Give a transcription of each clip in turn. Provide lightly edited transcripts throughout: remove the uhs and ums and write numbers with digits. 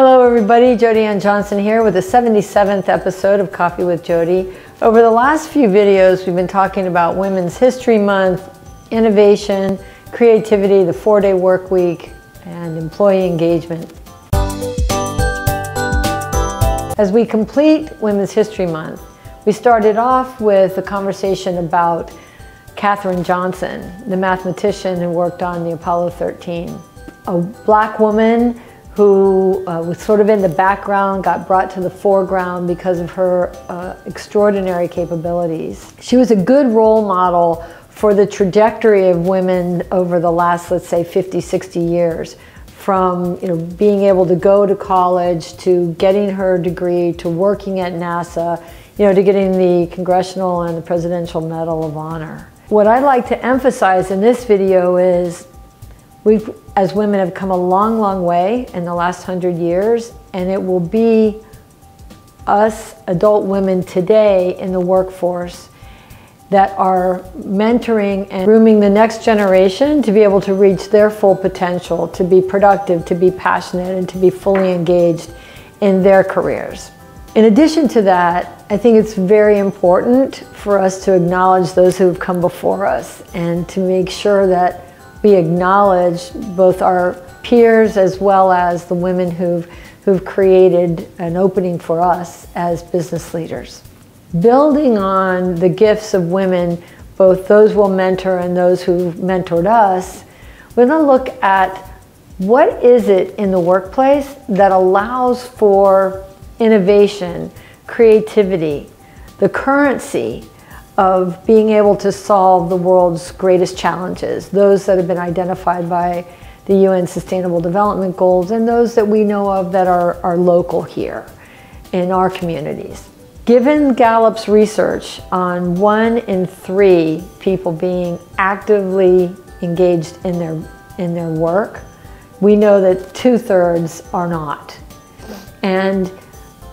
Hello everybody, Jody Johnson here with the 77th episode of Coffee with Jody. Over the last few videos, we've been talking about Women's History Month, innovation, creativity, the 4-day work week, and employee engagement. As we complete Women's History Month, we started off with a conversation about Katherine Johnson, the mathematician who worked on the Apollo 13, a black woman who was sort of in the background, got brought to the foreground because of her extraordinary capabilities. She was a good role model for the trajectory of women over the last, let's say, 50, 60 years, from being able to go to college, to getting her degree, to working at NASA, to getting the Congressional and the Presidential Medal of Honor. What I'd like to emphasize in this video is we've, as women, have come a long, long way in the last 100 years, and it will be us, adult women today in the workforce, that are mentoring and grooming the next generation to be able to reach their full potential, to be productive, to be passionate, and to be fully engaged in their careers. In addition to that, I think it's very important for us to acknowledge those who have come before us and to make sure that we acknowledge both our peers as well as the women who've created an opening for us as business leaders. Building on the gifts of women, both those we'll mentor and those who've mentored us, we're going to look at what is it in the workplace that allows for innovation, creativity, the currency of being able to solve the world's greatest challenges, those that have been identified by the UN Sustainable Development Goals and those that we know of that are local here in our communities. Given Gallup's research on 1 in 3 people being actively engaged in their work, we know that 2/3 are not. And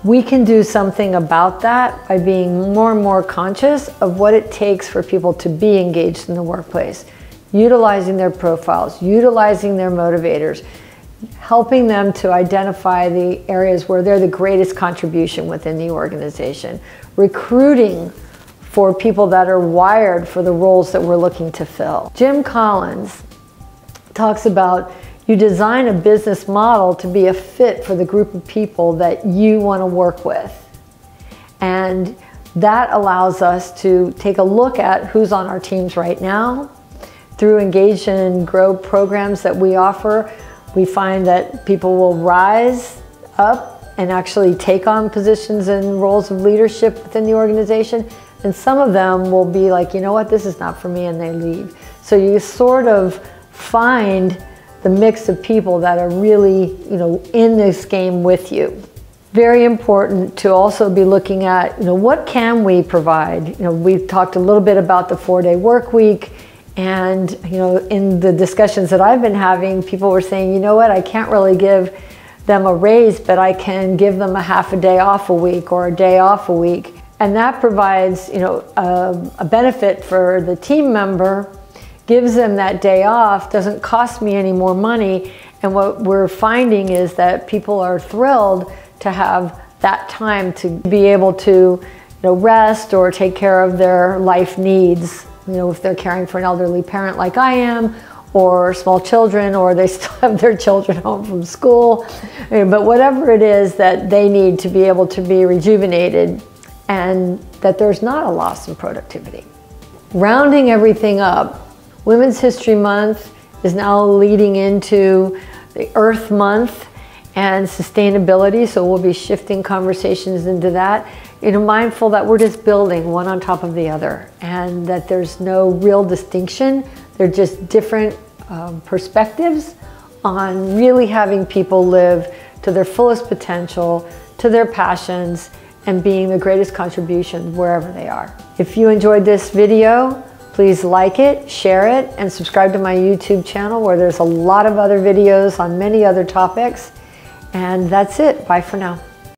we can do something about that by being more and more conscious of what it takes for people to be engaged in the workplace, utilizing their profiles, utilizing their motivators, helping them to identify the areas where they're the greatest contribution within the organization, recruiting for people that are wired for the roles that we're looking to fill. Jim Collins talks about you design a business model to be a fit for the group of people that you want to work with. And that allows us to take a look at who's on our teams right now. Through Engage and Grow programs that we offer, we find that people will rise up and actually take on positions and roles of leadership within the organization. And some of them will be like, you know what, this is not for me, and they leave. So you sort of find the mix of people that are really, in this game with you. Very important to also be looking at, what can we provide? We've talked a little bit about the 4-day work week, and, in the discussions that I've been having, people were saying, you know what, I can't really give them a raise, but I can give them a half a day off a week or a day off a week. And that provides, a benefit for the team member, gives them that day off, doesn't cost me any more money. And what we're finding is that people are thrilled to have that time to be able to rest or take care of their life needs. If they're caring for an elderly parent like I am, or small children, or they still have their children home from school. But whatever it is that they need to be able to be rejuvenated, and that there's not a loss in productivity. Rounding everything up, Women's History Month is now leading into the Earth Month and sustainability, so we'll be shifting conversations into that. Mindful that we're just building one on top of the other, and that there's no real distinction. They're just different perspectives on really having people live to their fullest potential, to their passions, and being the greatest contribution wherever they are. If you enjoyed this video, please like it, share it, and subscribe to my YouTube channel where there's a lot of other videos on many other topics. And that's it. Bye for now.